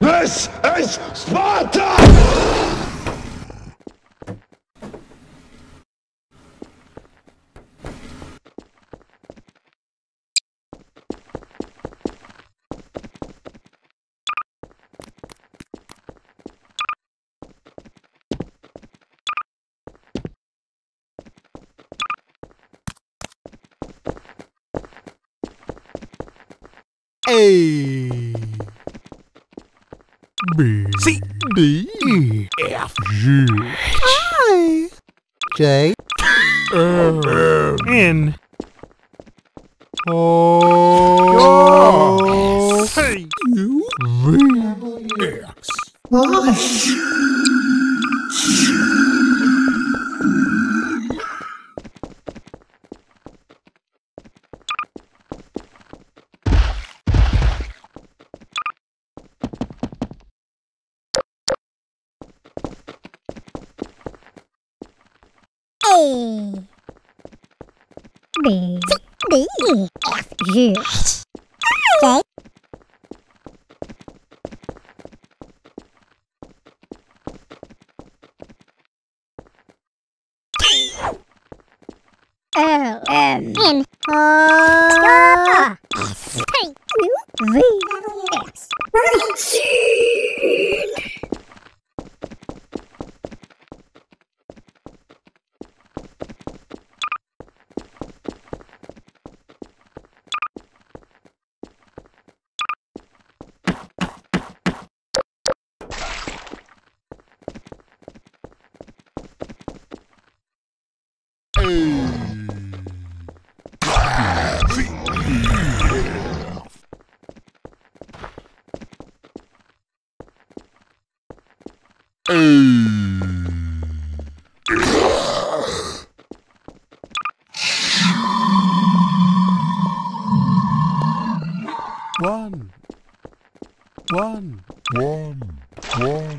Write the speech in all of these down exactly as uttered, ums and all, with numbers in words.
This is Sparta! A B C D E F G I J R N O C U V X Y. B D E F G J L M N O S T U V X Y. One, one, one, one.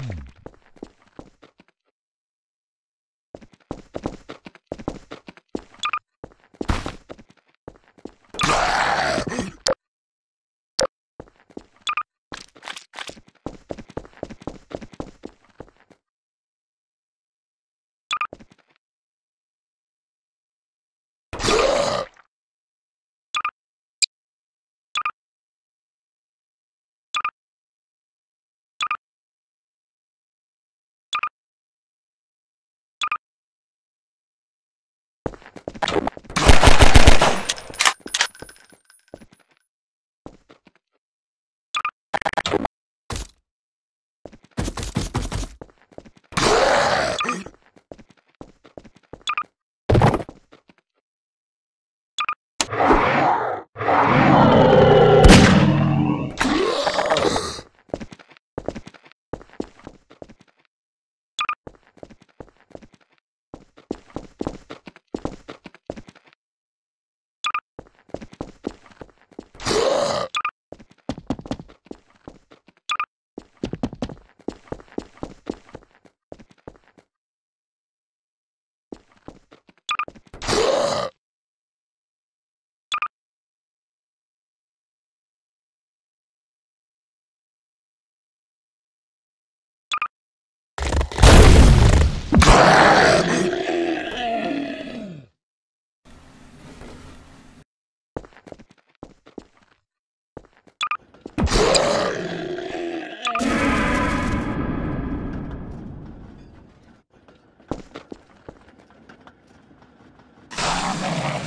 Oh,